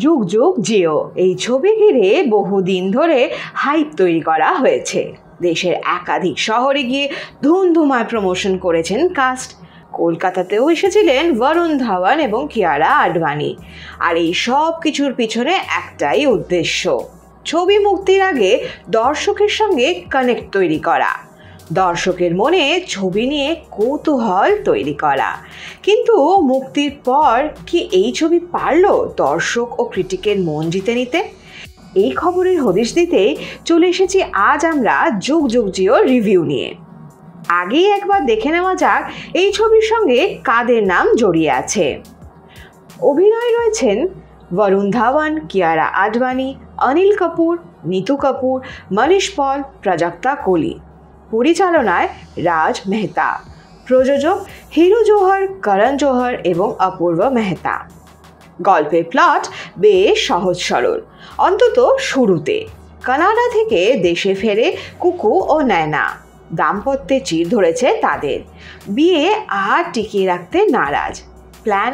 जुग जुग जियो এই ছবি ঘিরে বহুদিন ধরে হাইপ তৈরি করা হয়েছে। দেশের একাধিক শহরে গিয়ে ধুমধুমায় প্রমোশন করেছেন কাস্ট। কলকাতাতেও এসেছিলেন বরুণ ধাওয়ান এবং কিয়ারা আডভানি। আর এই সব কিছুর পিছনে একটাই উদ্দেশ্য, ছবি মুক্তির আগে দর্শকের সঙ্গে কানেক্ট তৈরি করা, দর্শকের মনে ছবি নিয়ে কৌতূহল তৈরি করা। কিন্তু মুক্তির পর কি এই ছবি পারল দর্শক ও ক্রিটিকের মন জিতে নিতে? এই খবরের হদিশ দিতেই চলে এসেছি আজ আমরা যুগ যুগ জিও রিভিউ নিয়ে। আগেই একবার দেখে নেওয়া যাক এই ছবির সঙ্গে কাদের নাম জড়িয়ে আছে। অভিনয় রয়েছেন वरुण धवन, कियारा आडवाणी, अनिल कपूर, नीतू कपूर, मनीष पॉल, प्रजक्ता कोली। परिचालनाय राज मेहता। प्रयोजक हिरू जोहर, करण जोहर एवं अपूर्व मेहता। गल्पेर प्लट बेश सहज सरल, अंतत शुरूते। कानाडा थेके देशे फेरे कुकू ओ नैना, दाम्पत्ये चिर धरेछे तादेर। बिये आर टिकिये राखते नाराज। प्लान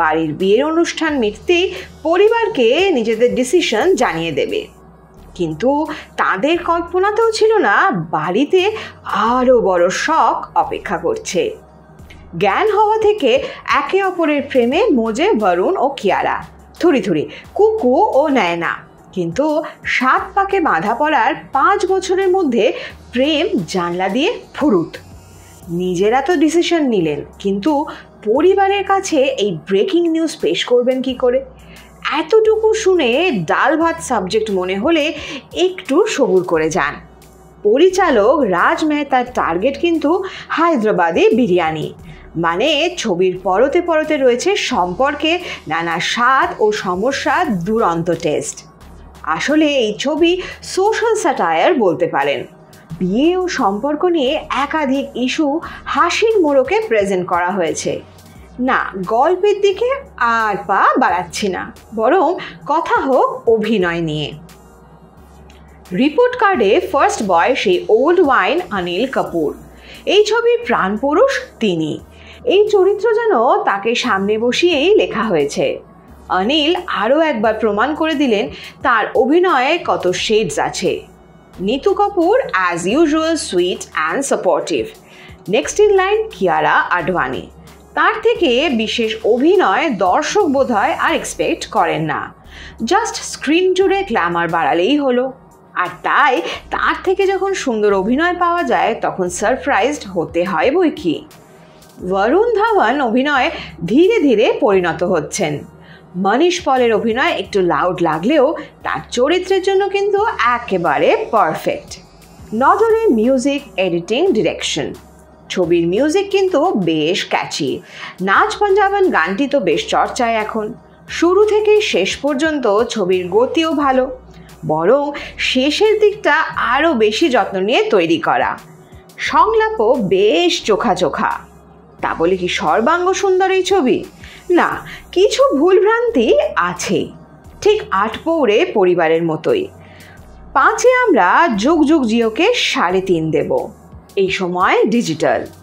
বাড়ির বিয়ের অনুষ্ঠান মিটতেই পরিবারকে নিজেদের ডিসিশন জানিয়ে দেবে। কিন্তু তাদের কল্পনাতেও ছিল না বাড়িতে আরও বড় শখ অপেক্ষা করছে। জ্ঞান হওয়া থেকে একে অপরের প্রেমে মজে বরুণ ও কিয়ারা। থুড়ি থুড়ি কুকু ও নয়না। কিন্তু 7 পাকে বাঁধা পড়ার 5 বছরের মধ্যে প্রেম জানলা দিয়ে ফুরুত। নিজেরা তো ডিসিশন নিলেন, কিন্তু পরিবারের কাছে এই ব্রেকিং নিউজ পেশ করবেন কি করে? এতটুকু শুনে ডাল ভাত সাবজেক্ট মনে হলে একটু সবুর করে যান। পরিচালক রাজ মেহতার টার্গেট কিন্তু হায়দ্রাবাদে বিরিয়ানি, মানে ছবির পরতে পরতে রয়েছে সম্পর্কে নানা স্বাদ ও সমস্যার দুরন্ত টেস্ট। আসলে এই ছবি সোশ্যাল স্যাটায়ার বলতে পারেন। বিয়ে ও সম্পর্ক নিয়ে একাধিক ইস্যু হাসির মোড়কে প্রেজেন্ট করা হয়েছে। না, গল্পের দিকে আর পা বাড়াচ্ছি না, বরং কথা হোক অভিনয় নিয়ে। রিপোর্ট কার্ডে ফার্স্ট বয় সেই ওল্ড ওয়াইন অনিল কাপুর। এই ছবির প্রাণপুরুষ তিনি। এই চরিত্র যেন তাকে সামনে বসিয়েই লেখা হয়েছে। অনিল আরও একবার প্রমাণ করে দিলেন তার অভিনয়ে কত শেডস আছে। Neetu Kapoor as usual sweet and supportive. Next in line Kiara Advani. তার থেকে বিশেষ অভিনয় দর্শক বোধহয় আর এক্সপেক্ট করেন না। জাস্ট স্ক্রিন জুড়ে গ্ল্যামার বাড়ালেই হলো। আর তাই তার থেকে যখন সুন্দর অভিনয় পাওয়া যায় তখন সারপ্রাইজড হতে হয় বই কি। বরুণ ধাওয়ান অভিনয়ে ধীরে ধীরে পরিণত হচ্ছেন। মনীষ পলের অভিনয় একটু লাউড লাগলেও তার চরিত্রের জন্য কিন্তু একেবারে পারফেক্ট। নজরে মিউজিক, এডিটিং, ডিরেকশন। ছবির মিউজিক কিন্তু বেশ ক্যাচি। নাচ পাঞ্জাবান গানটি তো বেশ চর্চায় এখন। শুরু থেকে শেষ পর্যন্ত ছবির গতিও ভালো, বরং শেষের দিকটা আরও বেশি যত্ন নিয়ে তৈরি করা। সংলাপও বেশ চোখা চোখা। তা বলে কি সর্বাঙ্গ সুন্দর এই ছবি? না, কিছু ভুলভ্রান্তি আছে, ঠিক আটপৌরে পরিবারের মতোই। 5-এ আমরা যুগ যুগ জিওকে 3.5 দেব। এই সময় ডিজিটাল।